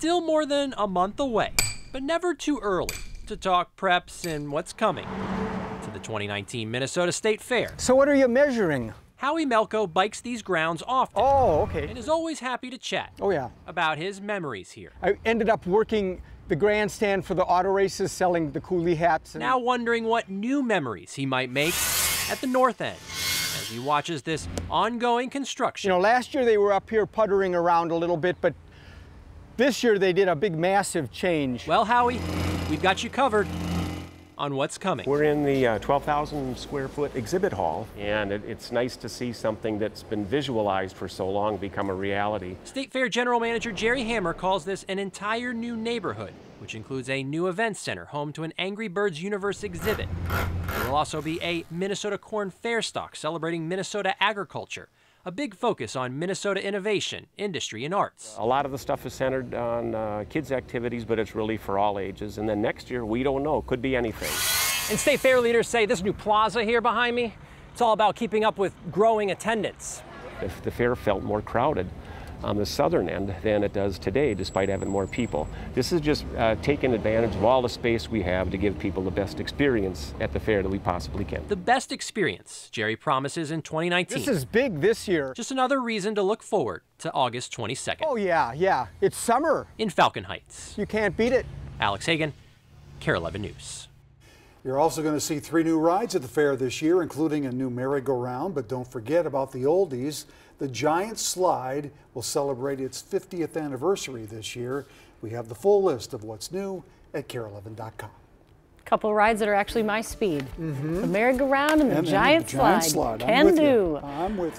still more than a month away, but never too early to talk preps and what's coming to the 2019 Minnesota State Fair. So what are you measuring? Howie Melko bikes these grounds often. Oh, okay. And is always happy to chat. Oh, yeah. About his memories here. I ended up working the grandstand for the auto races, selling the coolie hats. Now wondering what new memories he might make at the north end as he watches this ongoing construction. You know, last year they were up here puttering around a little bit, but this year they did a big, massive change. Well, Howie, we've got you covered on what's coming. We're in the 12,000 square foot exhibit hall, and it's nice to see something that's been visualized for so long become a reality. State Fair General Manager Jerry Hammer calls this an entire new neighborhood, which includes a new events center home to an Angry Birds Universe exhibit. There will also be a Minnesota Corn Fairstock celebrating Minnesota agriculture, a big focus on Minnesota innovation, industry, and arts. A lot of the stuff is centered on kids' activities, but it's really for all ages. And then next year, we don't know, could be anything. And State Fair leaders say this new plaza here behind me, it's all about keeping up with growing attendance. If the fair felt more crowded on the southern end than it does today, despite having more people. This is just taking advantage of all the space we have to give people the best experience at the fair that we possibly can. The best experience, Jerry promises, in 2019. This is big this year. Just another reason to look forward to August 22nd. Oh, yeah, yeah. It's summer. In Falcon Heights. You can't beat it. Alex Hagen, KARE 11 News. You're also going to see 3 new rides at the fair this year, including a new merry-go-round, but don't forget about the oldies. The Giant Slide will celebrate its 50th anniversary this year. We have the full list of what's new at KARE11.com. A couple rides that are actually my speed. The merry-go-round and the Giant Slide. Can do. I'm with you.